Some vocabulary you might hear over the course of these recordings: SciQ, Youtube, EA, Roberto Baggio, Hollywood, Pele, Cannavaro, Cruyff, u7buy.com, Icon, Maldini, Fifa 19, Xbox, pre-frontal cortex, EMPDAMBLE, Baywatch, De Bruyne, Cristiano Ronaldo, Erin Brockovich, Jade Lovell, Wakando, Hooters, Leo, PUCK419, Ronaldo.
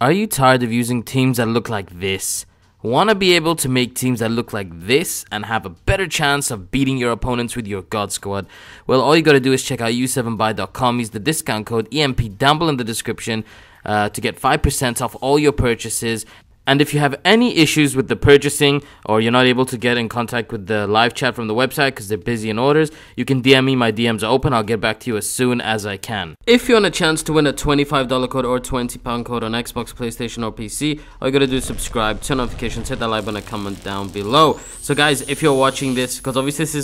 Are you tired of using teams that look like this? Want to be able to make teams that look like this and have a better chance of beating your opponents with your God squad? Well, all you got to do is check out u7buy.com. Use the discount code EMPDAMBLE in the description to get 5% off all your purchases. And if you have any issues with the purchasing or you're not able to get in contact with the live chat from the website because they're busy in orders, you can DM me. My DMs are open. I'll get back to you as soon as I can. If you want a chance to win a $25 code or £20 code on Xbox, PlayStation or PC, all you gotta do is subscribe, turn notifications, hit that like button and comment down below. So guys, if you're watching this, because obviously this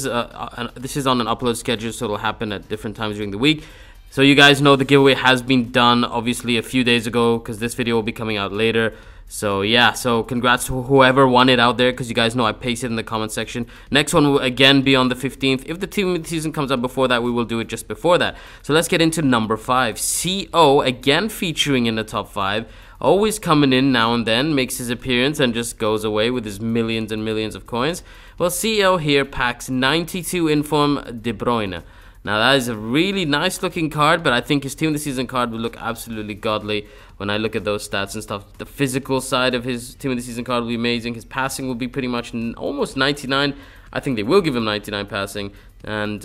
is on an upload schedule, so it'll happen at different times during the week. So you guys know the giveaway has been done obviously a few days ago because this video will be coming out later. So yeah, so congrats to whoever won it out there, because you guys know I pasted it in the comment section. Next one will again be on the 15th. If the team of the season comes out before that, we will do it just before that. So let's get into number 5. CO, again featuring in the top 5. Always coming in now and then, makes his appearance and just goes away with his millions and millions of coins. Well, CO here packs 92 Inform De Bruyne. Now that is a really nice looking card, but I think his team of the season card would look absolutely godly when I look at those stats and stuff. The physical side of his team of the season card will be amazing. His passing will be pretty much almost 99. I think they will give him 99 passing and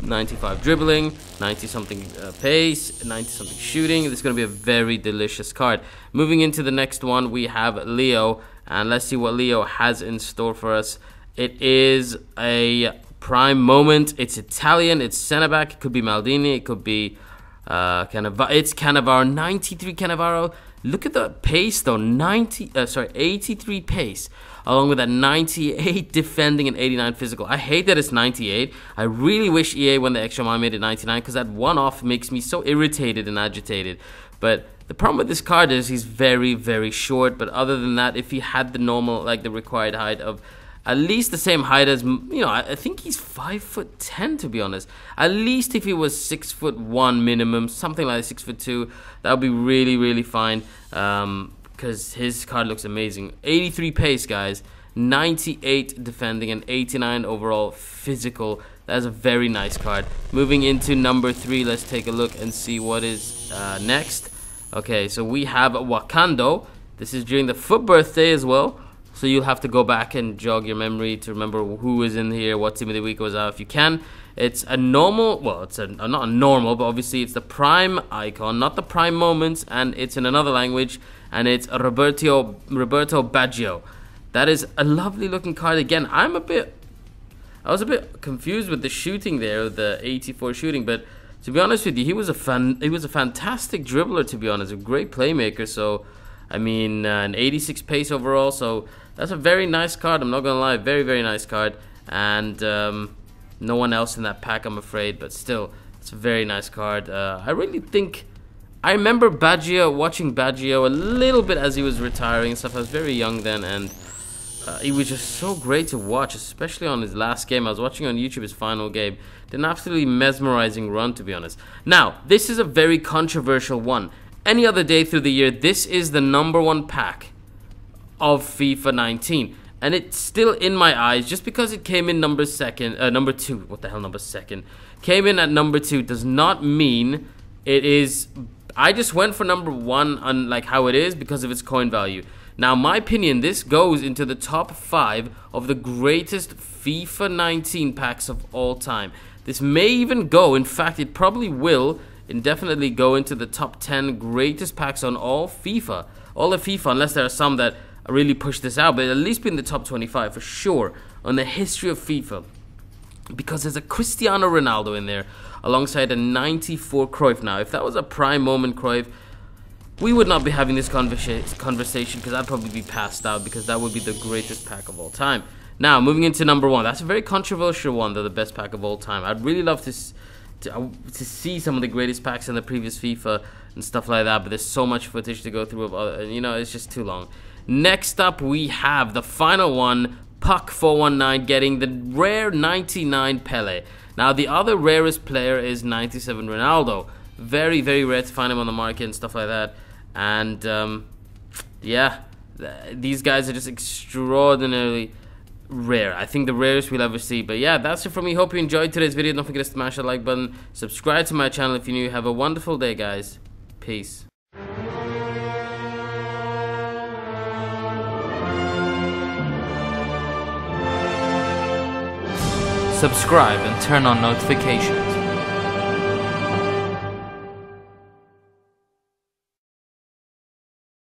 95 dribbling, 90 something pace, 90 something shooting. This is going to be a very delicious card. Moving into the next one, we have Leo, and let's see what Leo has in store for us. It is a prime moment. It's Italian, it's center back, it could be Maldini, it could be Cannavaro. It's Cannavaro, 93 Cannavaro. Look at the pace though, 83 pace, along with that 98 defending and 89 physical. I hate that it's 98. I really wish EA when the extra mile made it 99, because that one off makes me so irritated and agitated. But the problem with this card is he's very, very short. But other than that, if he had the normal, like the required height of at least the same height as, you know, I think he's 5'10", to be honest. At least if he was 6'1" minimum, something like 6'2", that would be really, really fine, because his card looks amazing. 83 pace, guys, 98 defending, and 89 overall physical. That's a very nice card. Moving into number 3, let's take a look and see what is next. Okay, so we have Wakando. This is during the foot birthday as well. So you'll have to go back and jog your memory to remember who is in here, what team of the week was out if you can. It's a normal, well, it's a, not a normal, but obviously it's the prime icon, not the prime moments, and it's in another language, and it's Roberto Baggio. That is a lovely looking card again. I was a bit confused with the shooting there, the 84 shooting, but to be honest with you, he was a fantastic dribbler, to be honest, a great playmaker. So I mean, an 86 pace overall, so that's a very nice card. I'm not gonna lie, very, very nice card. And no one else in that pack, I'm afraid, but still, it's a very nice card. I really think I remember Baggio, watching Baggio a little bit as he was retiring and stuff. I was very young then, and he was just so great to watch, especially on his last game. I was watching on YouTube his final game. Did an absolutely mesmerizing run, to be honest. Now, this is a very controversial one. Any other day through the year, this is the number 1 pack of FIFA 19. And it's still in my eyes, just because it came in number 2. Came in at number 2 does not mean it is. I just went for number 1 on like how it is because of its coin value. Now, my opinion, this goes into the top 5 of the greatest FIFA 19 packs of all time. This may even go, in fact, it probably will indefinitely go into the top 10 greatest packs on all of FIFA, unless there are some that really push this out, but at least be in the top 25 for sure on the history of FIFA, because there's a Cristiano Ronaldo in there alongside a 94 Cruyff. Now, if that was a prime moment Cruyff, we would not be having this conversation, because I'd probably be passed out, because that would be the greatest pack of all time. Now, moving into number 1, that's a very controversial one, though, the best pack of all time. I'd really love to see some of the greatest packs in the previous FIFA and stuff like that, but there's so much footage to go through and you know, it's just too long. Next up, we have the final one, PUCK419, getting the rare 99 Pele. Now, the other rarest player is 97 Ronaldo. Very, very rare to find him on the market and stuff like that. And yeah, these guys are just extraordinarily rare. I think the rarest we'll ever see. But yeah, that's it for me. Hope you enjoyed today's video. Don't forget to smash that like button. Subscribe to my channel if you're new. Have a wonderful day, guys. Peace. subscribe and turn on notifications.